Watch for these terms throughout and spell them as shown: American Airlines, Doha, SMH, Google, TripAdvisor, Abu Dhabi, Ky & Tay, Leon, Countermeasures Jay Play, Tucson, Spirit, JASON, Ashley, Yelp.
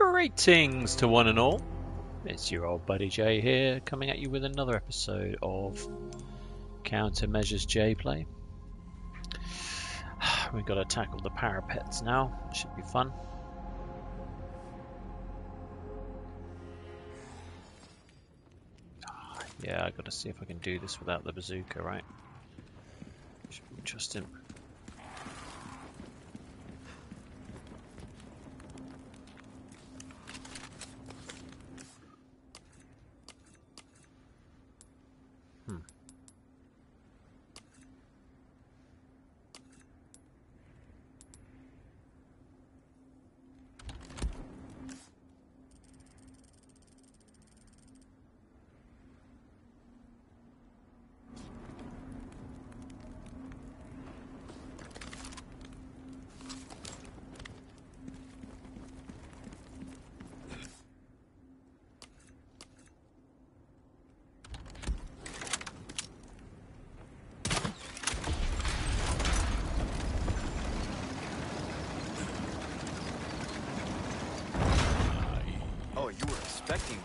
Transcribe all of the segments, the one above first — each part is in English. Greetings to one and all, it's your old buddy Jay here, coming at you with another episode of Countermeasures Jay Play. We've got to tackle the parapets now, should be fun. Yeah, I've got to see if I can do this without the bazooka, right? Should be interesting. You were expecting me.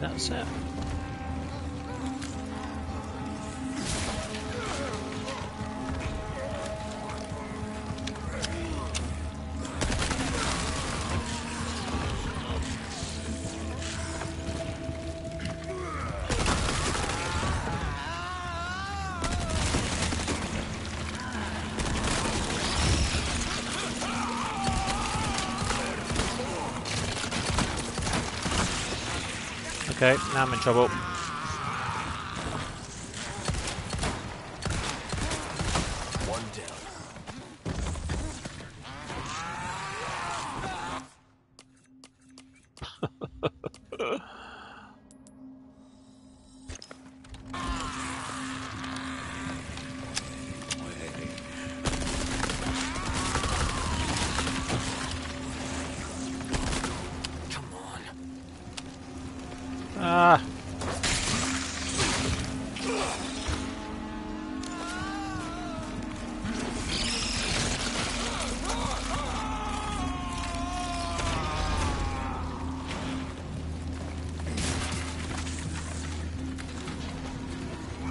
That's it. Okay, now I'm in trouble. One down. Ah.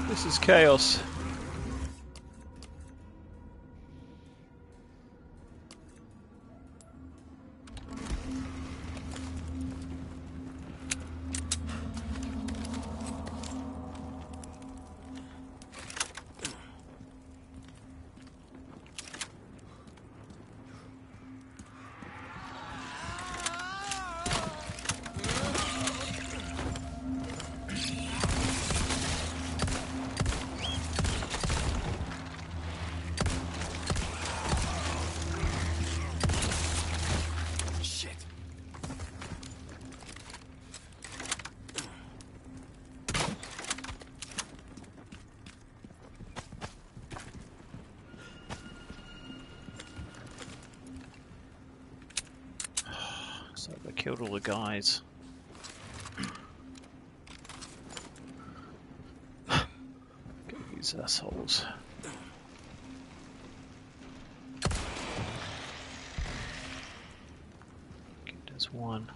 This is chaos. So they killed all the guys. These assholes. Okay, there's one.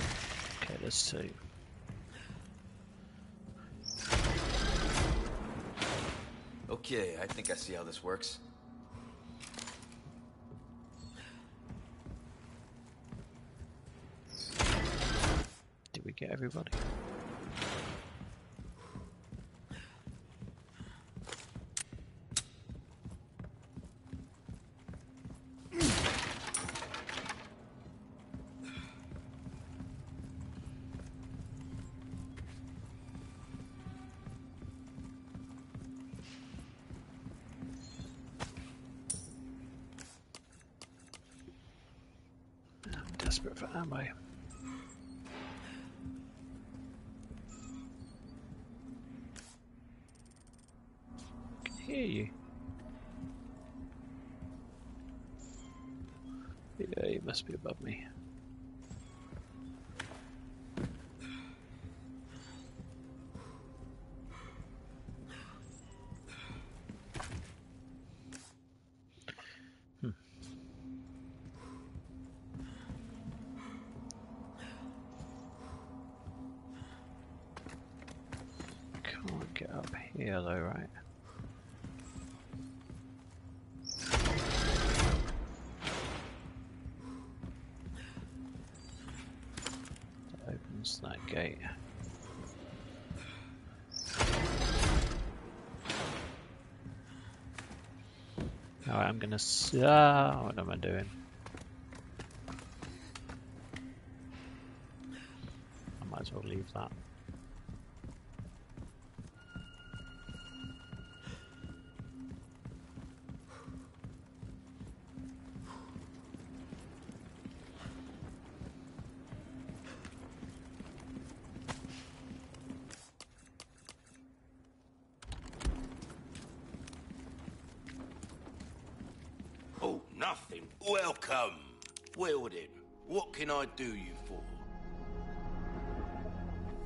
Okay, there's two. Okay, I think I see how this works. Did we get everybody? desperate for ammo. I can hear you. Yeah, you must be above me. What am I doing? I might as well leave that. Welcome! Well then, what can I do you for?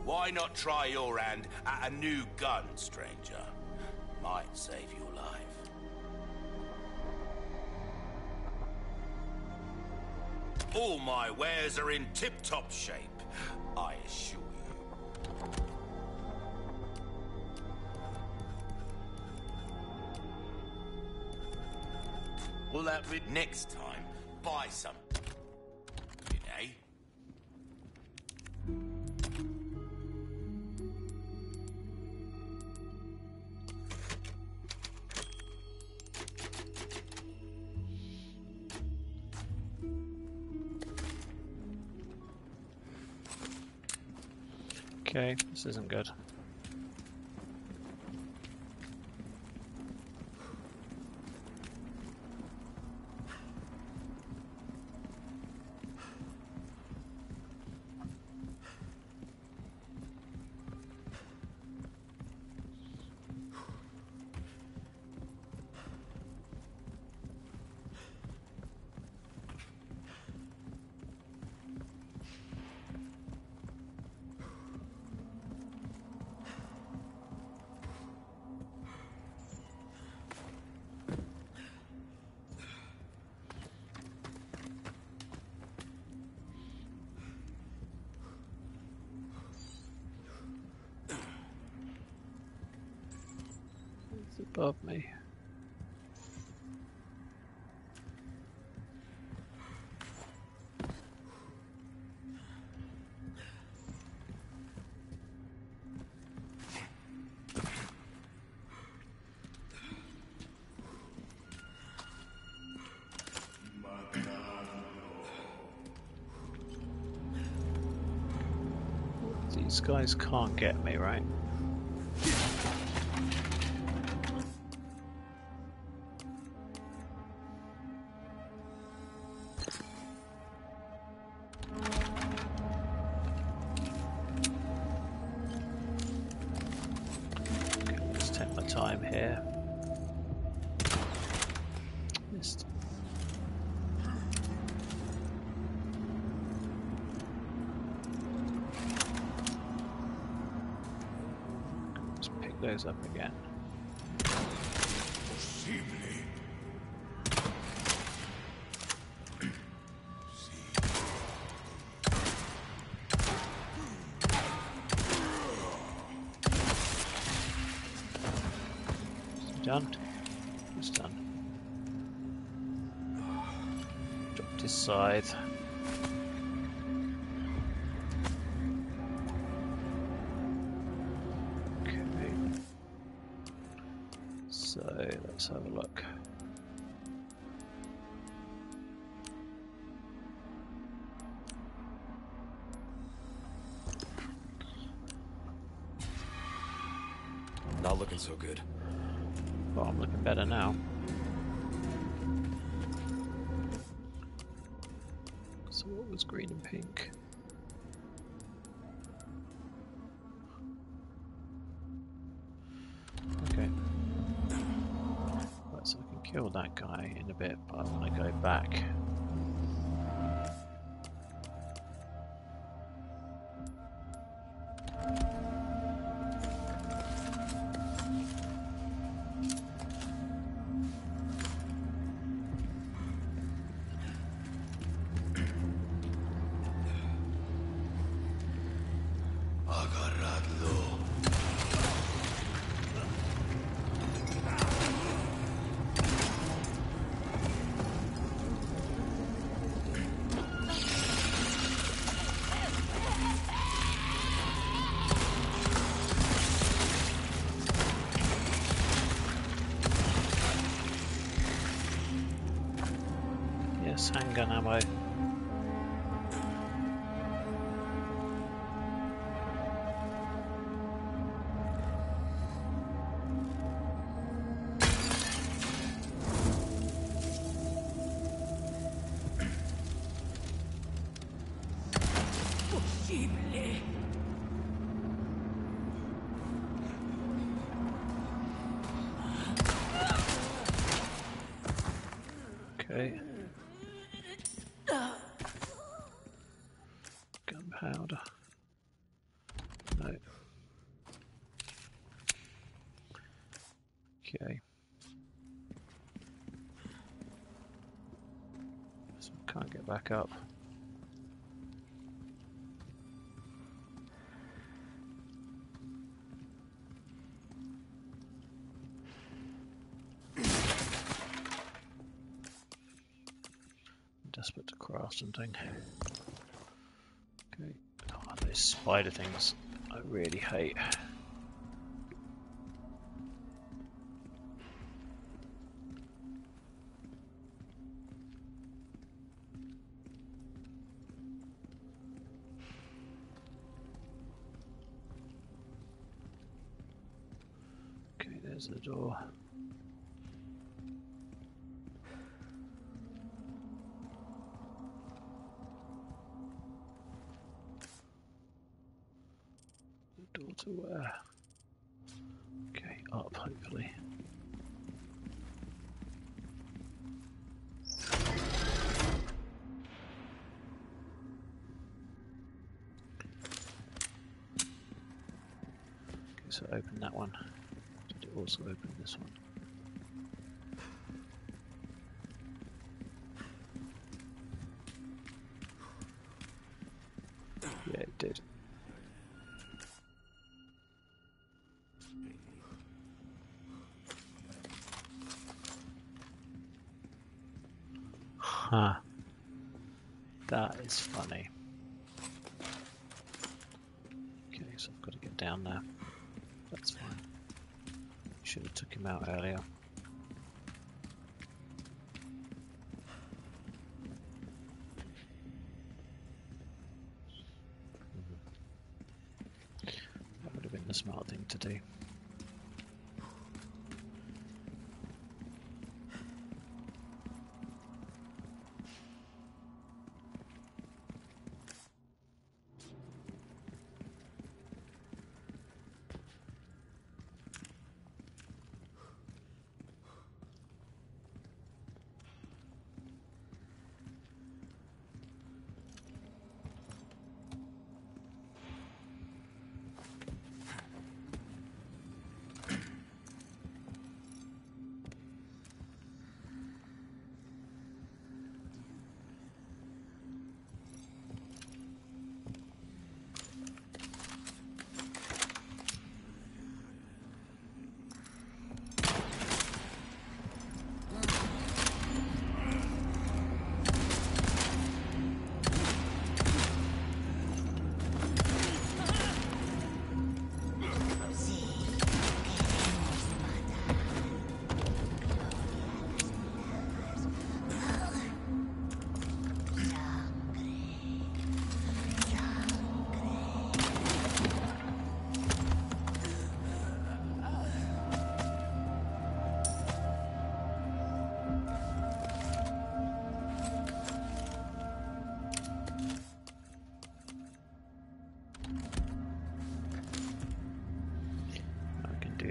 Why not try your hand at a new gun, stranger? Might save your life. All my wares are in tip-top shape, I assure you. Will that be next time? Buy some. Eh? Okay, this isn't good. Above me. These guys can't get me, right? Up again. It's done. It's done. Dropped his scythe. Let's have a look. Not looking so good. Well, I'm looking better now. So So what was green and pink? Okay. Right, so I can kill that guy in a bit, but I want to go back. Handgun ammo. Okay. Gunpowder. No. Okay. So I can't get back up. Desperate to craft something. Okay. Oh, those spider things I really hate. Okay, there's the door. To where? Okay, up hopefully. Okay, so open that one. Did it also open this one? Yeah, it did. Huh. That is funny. Okay, so I've got to get down there. That's fine. Should have took him out earlier. That would have been the smart thing to do.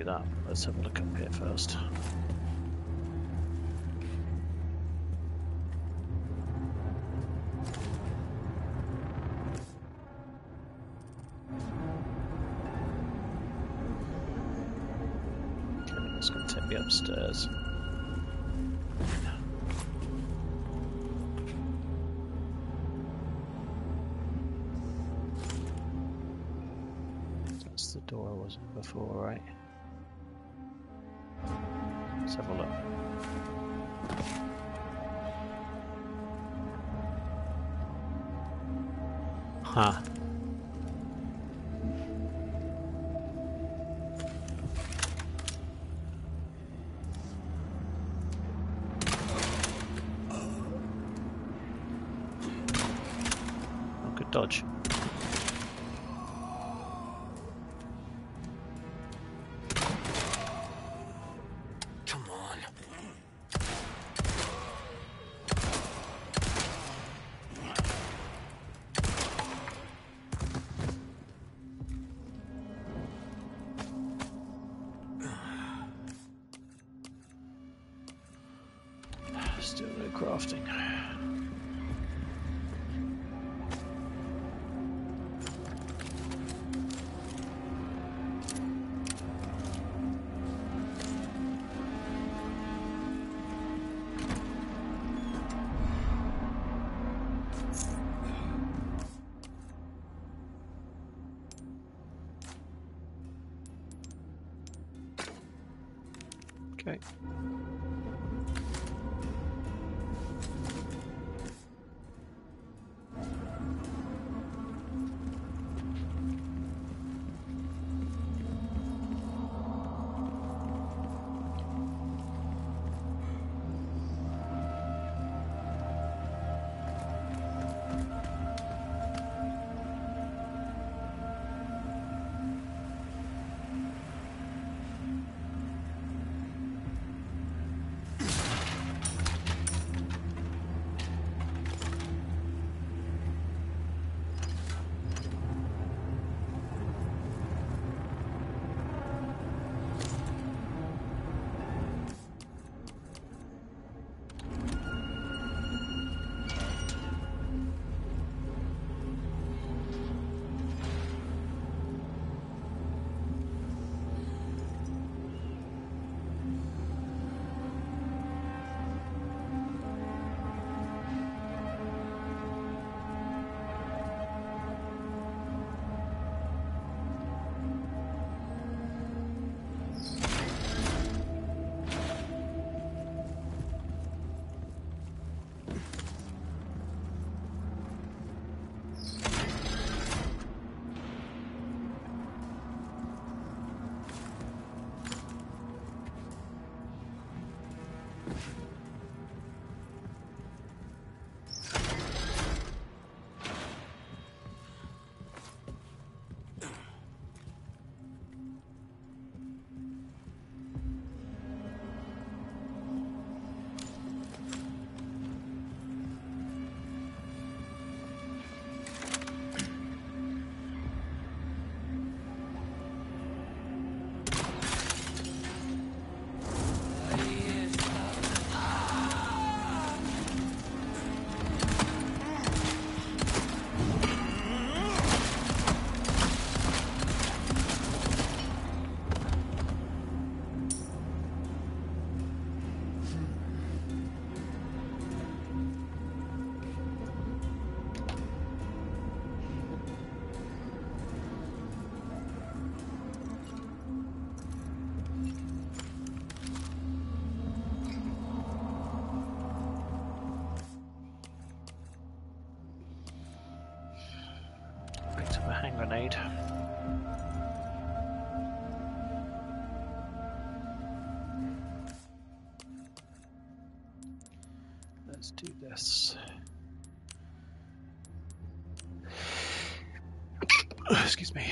that. Let's have a look up here first. Okay, that's going to take me upstairs. Door I wasn't before, right? Let's have a look. Huh. Oh, good dodge. Still no crafting. Okay. Hand grenade. Let's do this. Excuse me.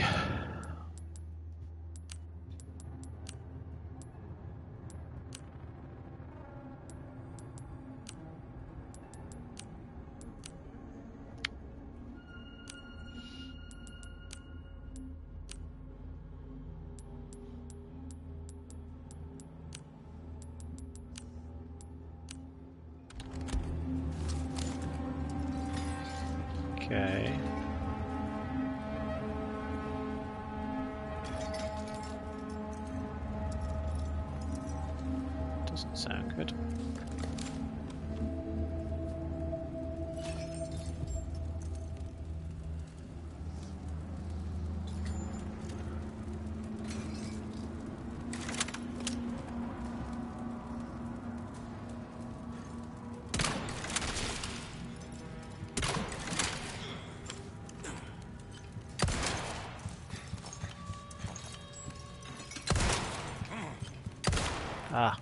Okay. Doesn't sound good. Ah.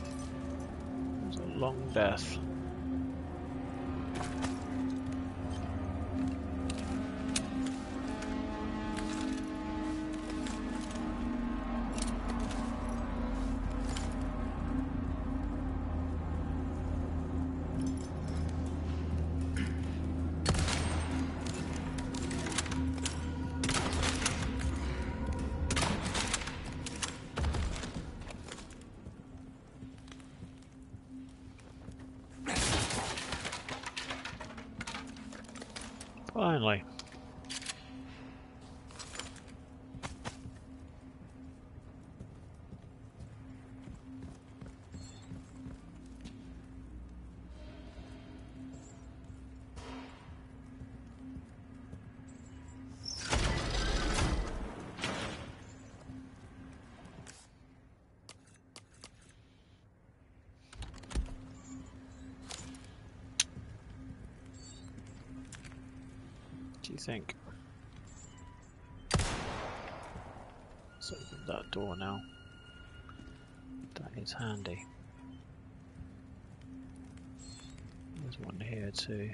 It was a long death. Finally. You think? Let's open that door now. That is handy. There's one here too.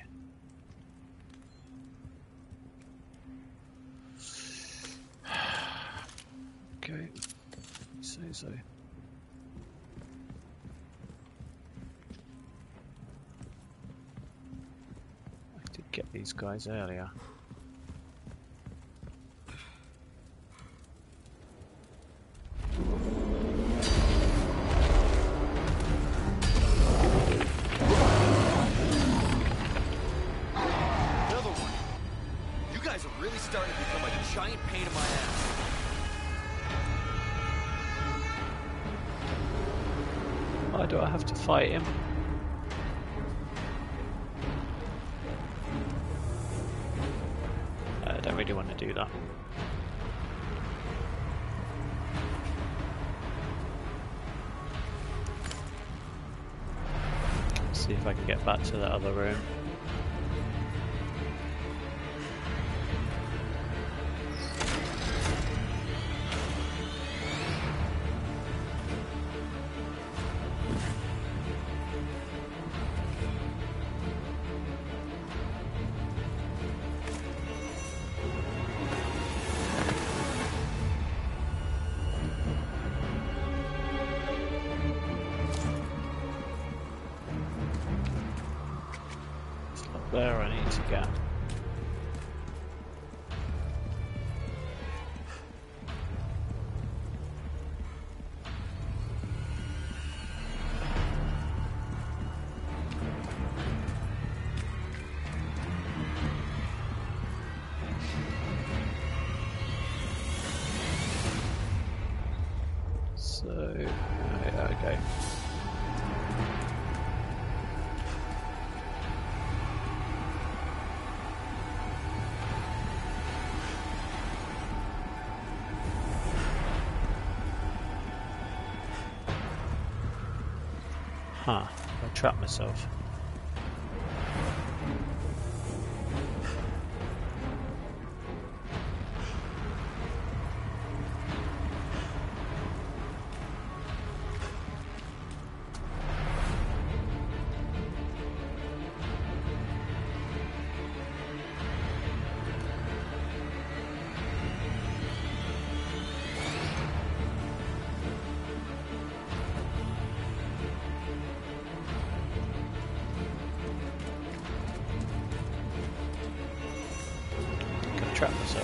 Okay, say so. I did get these guys earlier. Starting to become a giant pain in my ass. Why do I have to fight him? I don't really want to do that. Let's see if I can get back to that other room. There I need to go. So, yeah, okay. Huh, I trapped myself. trap, so...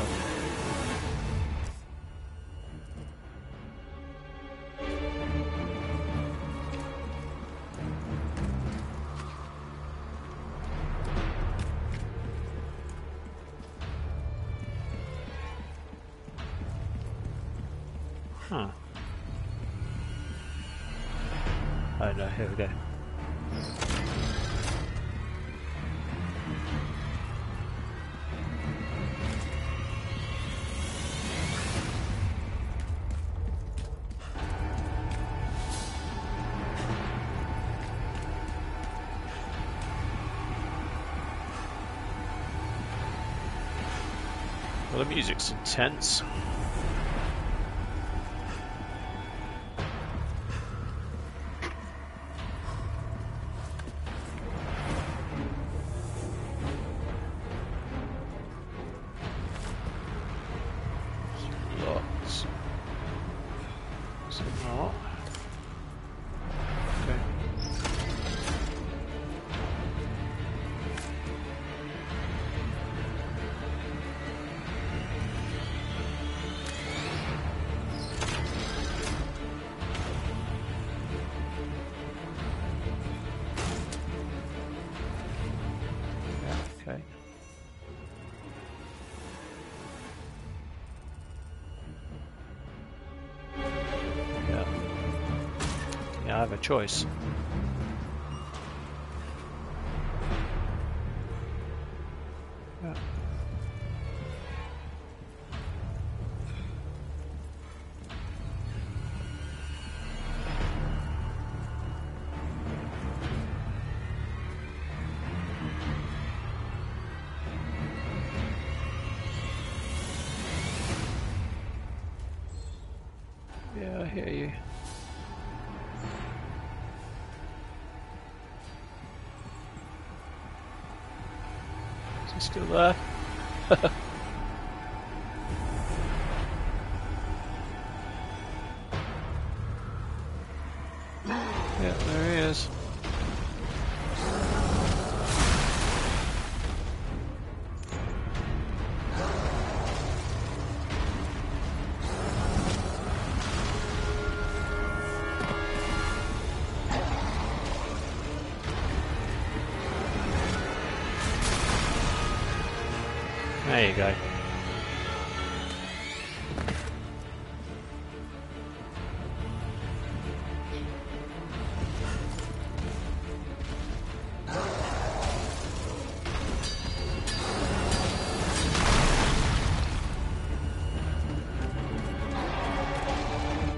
Huh. Oh no, here we go. Well, the music's intense. I have a choice. Yeah. Yeah, I hear you. Still there. Yeah, there he is. There you go.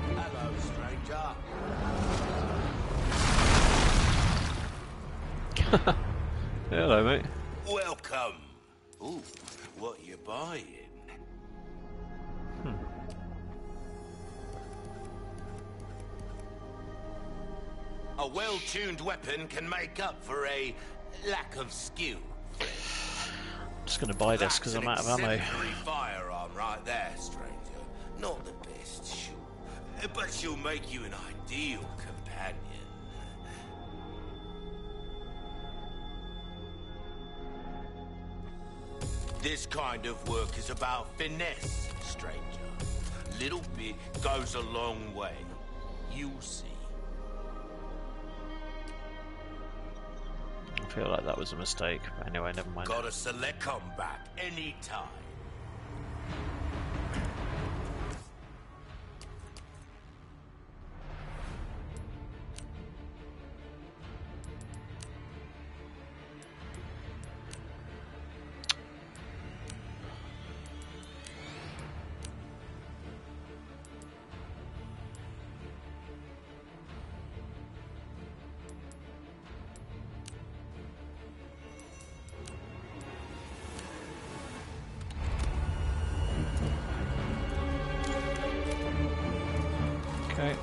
Hello, stranger. Hello, mate. Welcome. Ooh. What you buying? Hmm. A well-tuned weapon can make up for a lack of skill. I'm just going to buy this because I'm out of ammo. That's an exemplary firearm right there, stranger. Not the best, sure, but she'll make you an ideal companion. This kind of work is about finesse, stranger. Little bit goes a long way. You'll see. I feel like that was a mistake. But anyway, never mind. Gotta select combat anytime. Okay.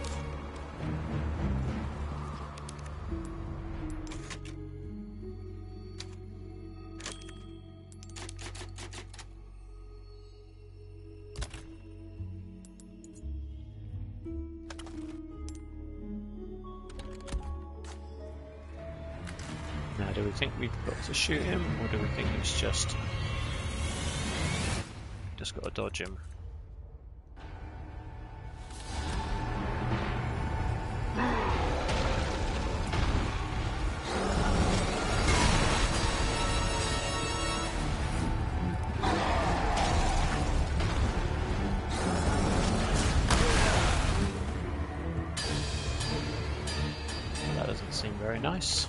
Now, do we think we've got to shoot him, or do we think it's just... Just gotta dodge him. That doesn't seem very nice.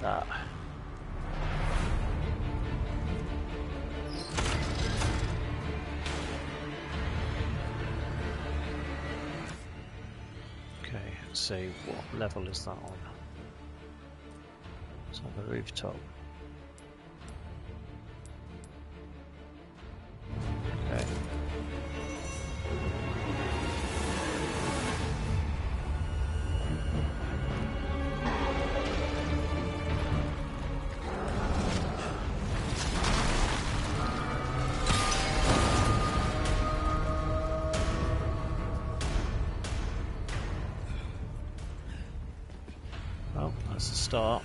That. Okay, let's see, what level is that on? It's on the rooftop. Okay. That's the start.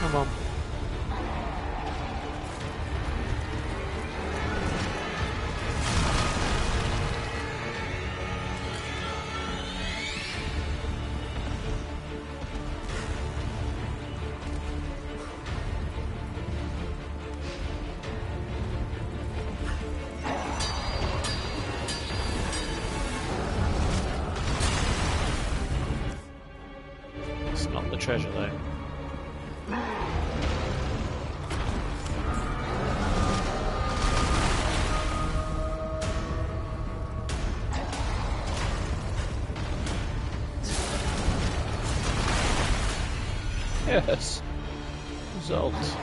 Come on. It's not the treasure though. Yes. Results.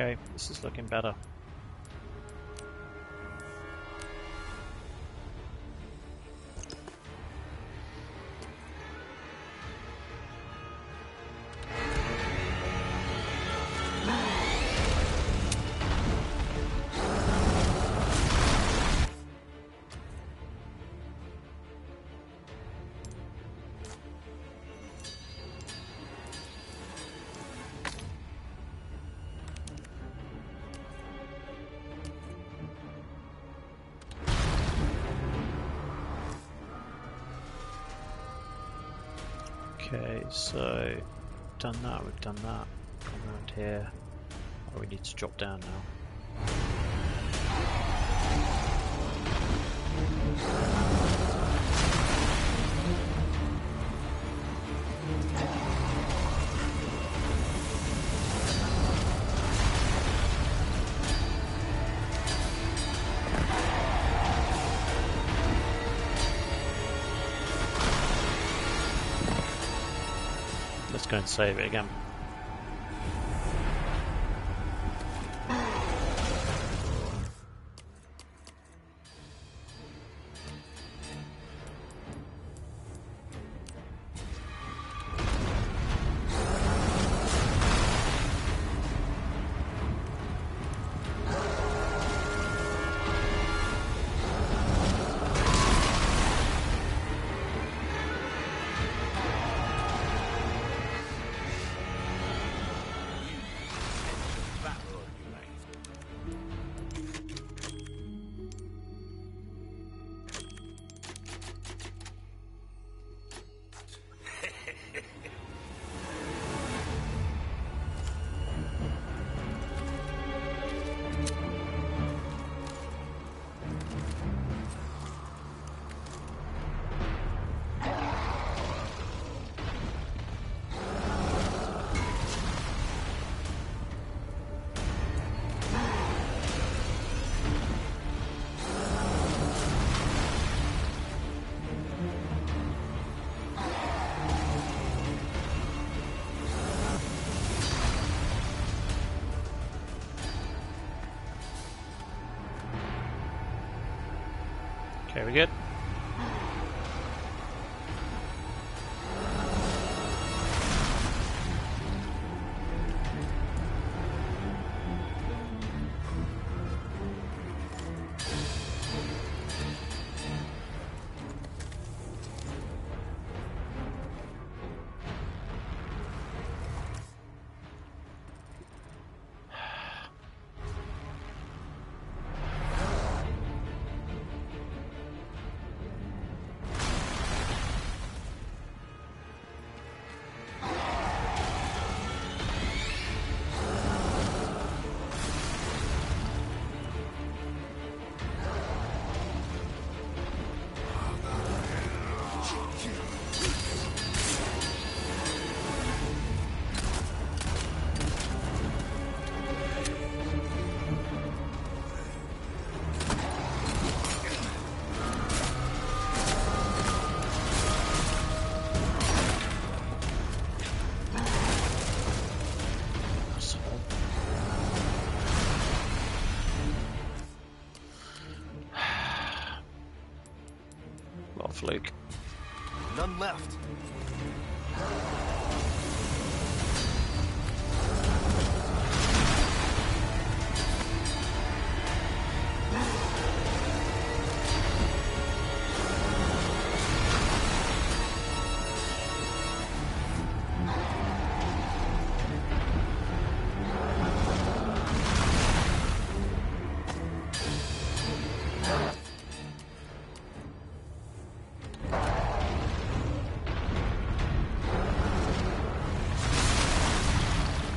Okay, this is looking better. Okay, so we've done that, come around here, oh, we need to drop down now. Let's go and save it again. we good? Flake. None left.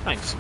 Thanks.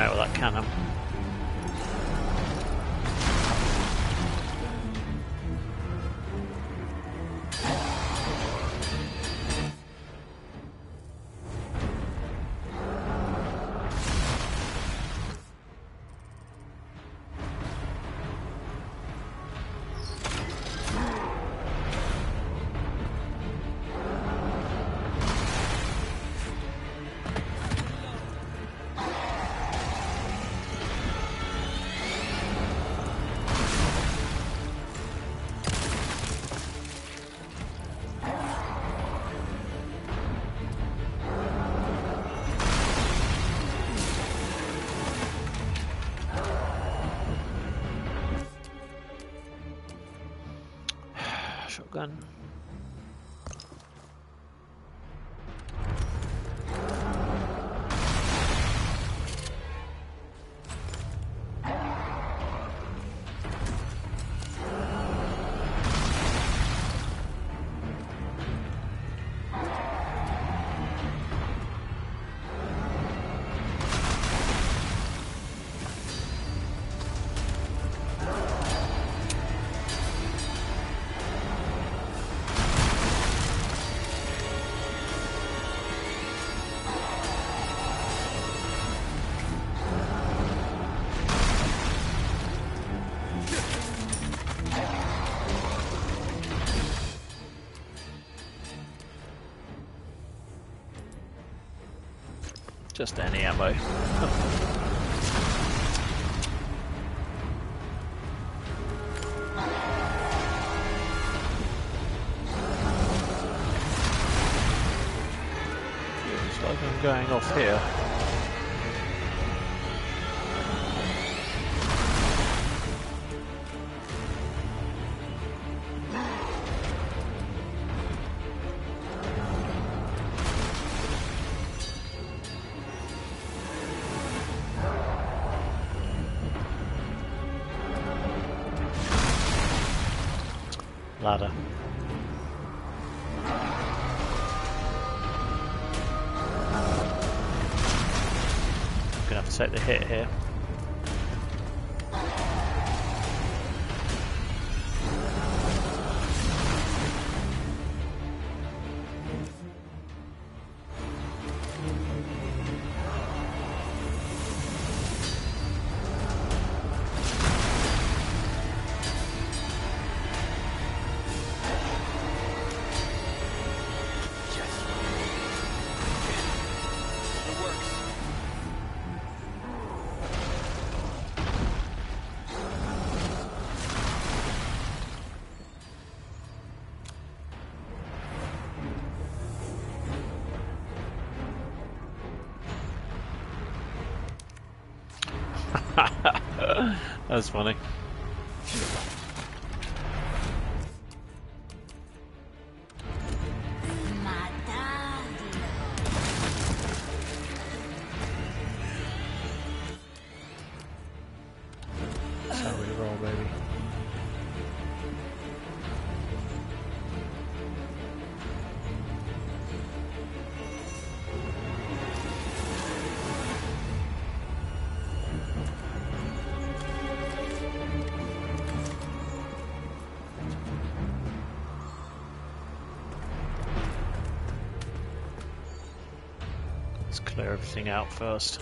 Out with that cannon. shotgun. Just any ammo. Looks like I'm going off here. Ladder. I'm gonna have to take the hit here. That's funny. That's how we roll, baby. Clear everything out first.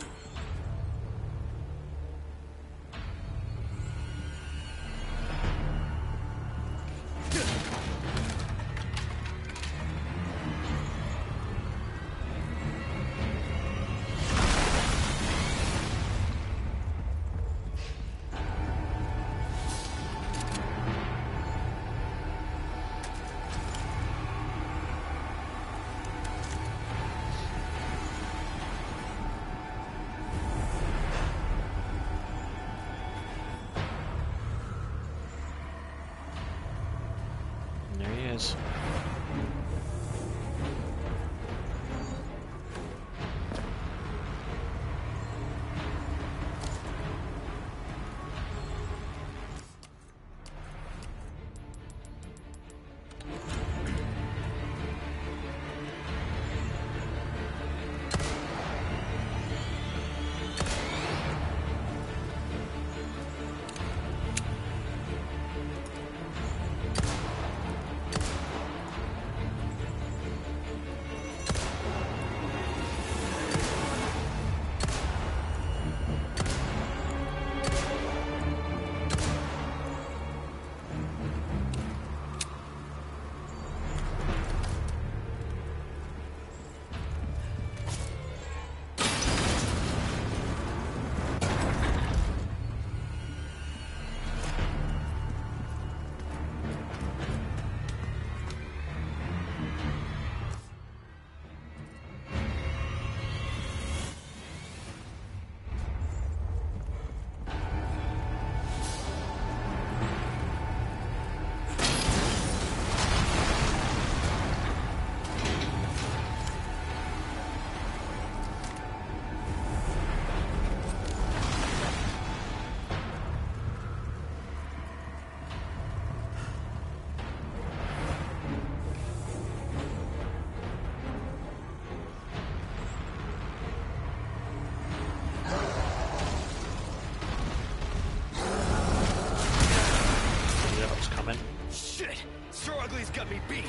be.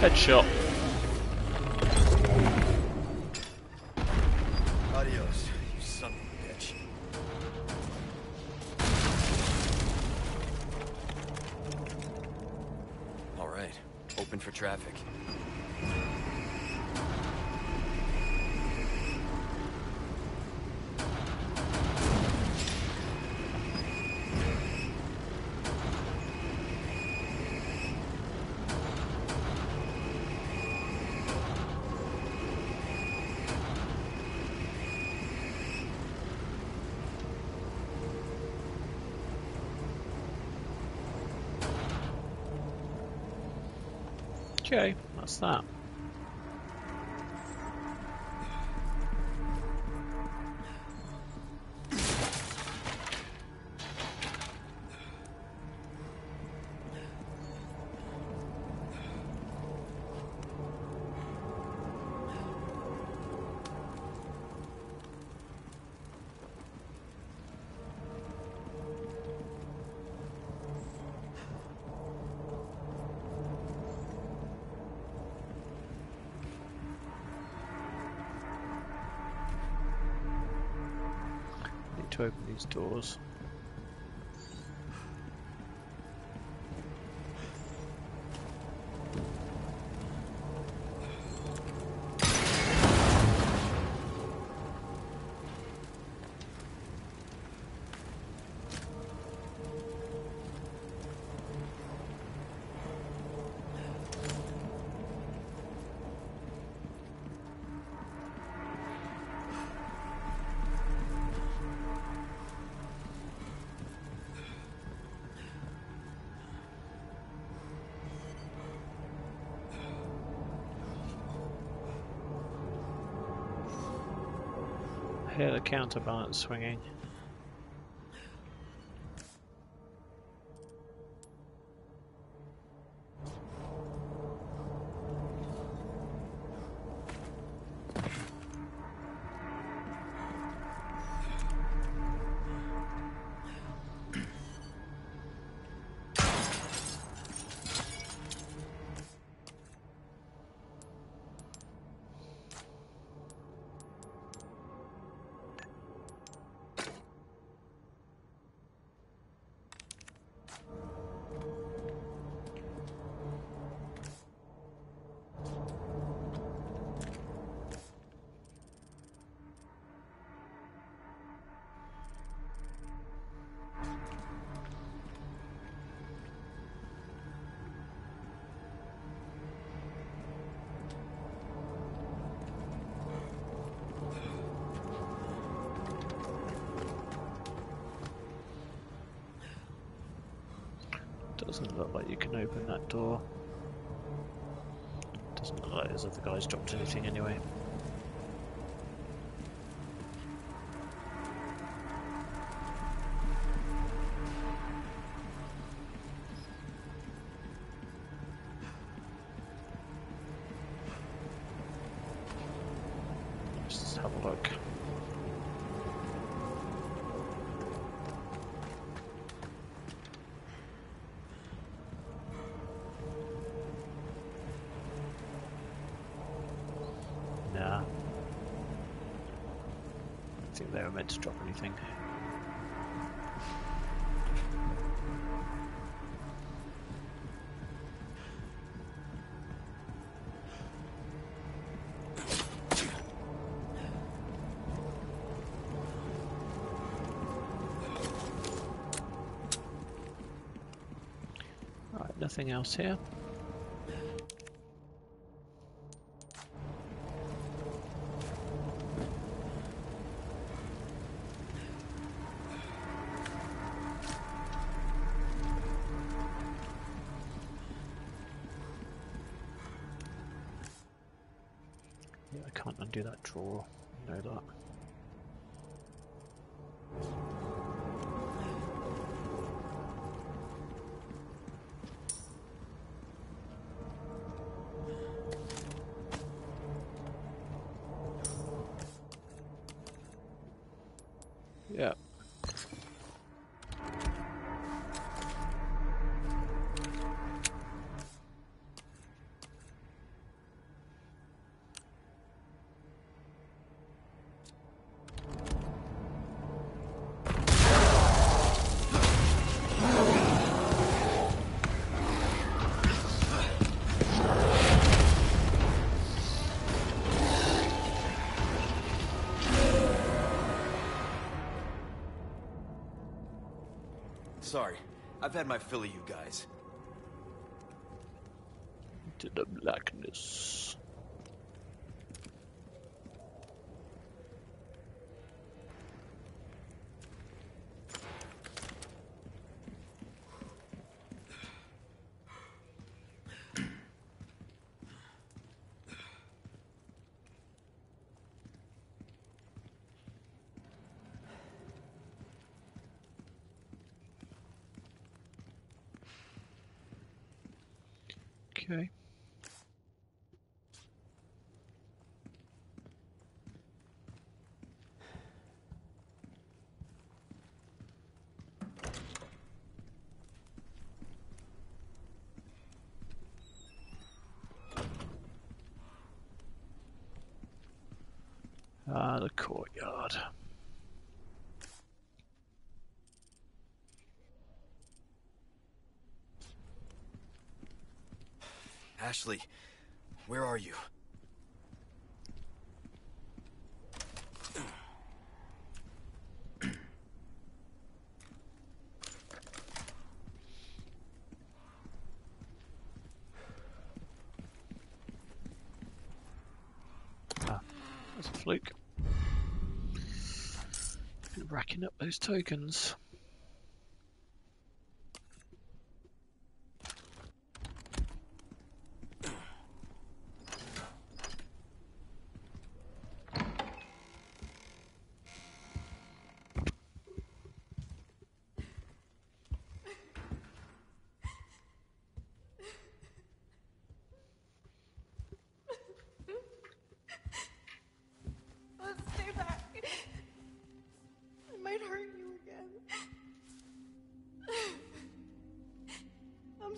Headshot. Adios, you son of a bitch. All right, open for traffic. Okay, that's that. To open these doors. I hear the counterbalance swinging. Doesn't look like you can open that door. Doesn't look like there's other guys dropped anything anyway. Let's have a look. They were meant to drop anything. Right, nothing else here. can't undo that draw, you know that. Yeah. Sorry, I've had my fill of you guys. To the blackness. Okay. The courtyard. Ashley, where are you? Ah, that's a fluke. Been racking up those tokens.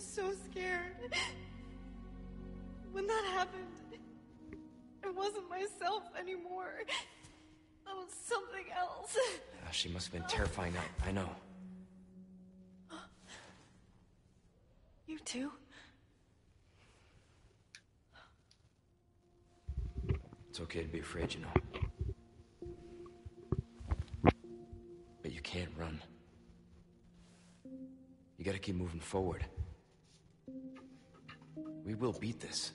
So scared. When that happened, I wasn't myself anymore. I was something else. Oh, she must have been terrifying night. I know. You too? It's okay to be afraid, you know. But you can't run. You gotta keep moving forward. We will beat this.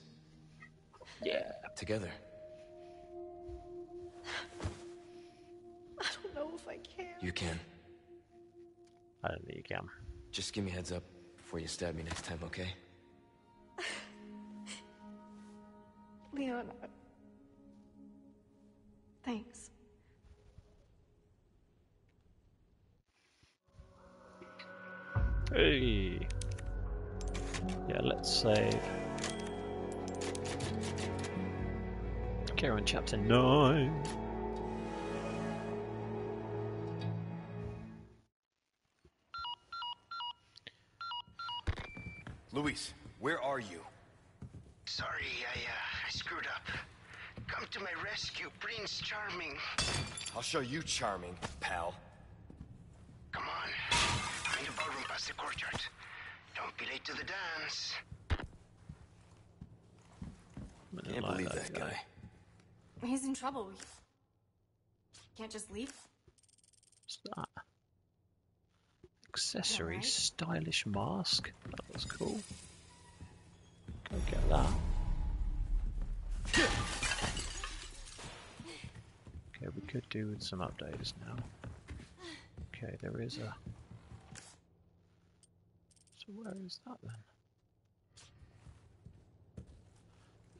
Yeah. Together. I don't know if I can. You can. I don't think you can. Just give me a heads up before you stab me next time, okay? Leon. Thanks. Hey. Yeah, let's save. Okay, we're on chapter 9. Luis, where are you? Sorry, I screwed up. Come to my rescue, Prince Charming. I'll show you Charming, pal. Come on. Find a ballroom past the courtyard. Don't be late to the dance. I can't believe that guy. He's in trouble. We can't just leave. What's that? Accessory, yeah, right? Stylish mask. That was cool. Go get that. Okay, we could do with some updates now. Okay, there is a... Where is that then?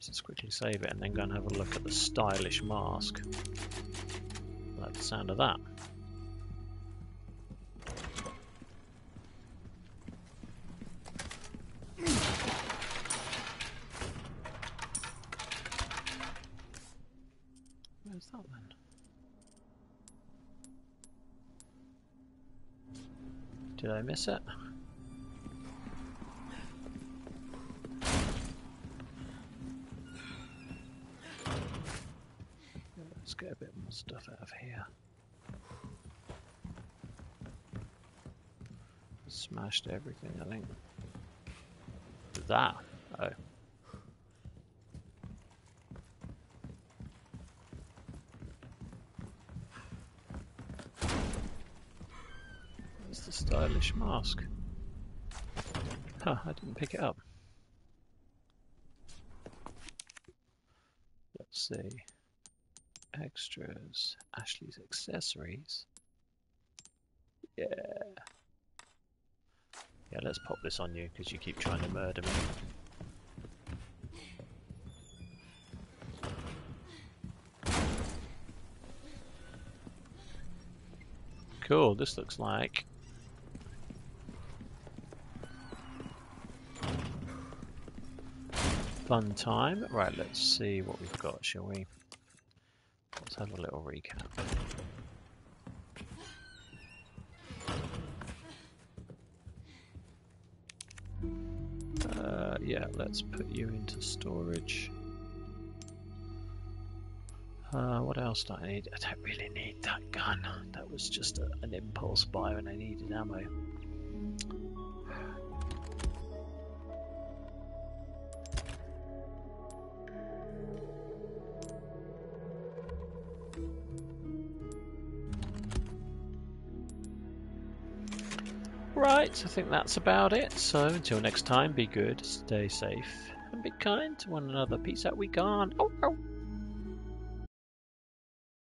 Let's quickly save it and then go and have a look at the stylish mask. I like the sound of that. Where's that then? Did I miss it? Let's get a bit more stuff out of here. Smashed everything, I think. That? Oh. There's the stylish mask. Huh, I didn't pick it up. Let's see. Extras, Ashley's accessories. Yeah. Yeah, let's pop this on you because you keep trying to murder me. Cool, this looks like fun time. Right, let's see what we've got, shall we? Let's have a little recap. Yeah, let's put you into storage. What else do I need? I don't really need that gun. That was just an impulse buy when I needed ammo. Right, I think that's about it. So until next time, be good, stay safe, and be kind to one another. Peace out, we gone. Oh, oh.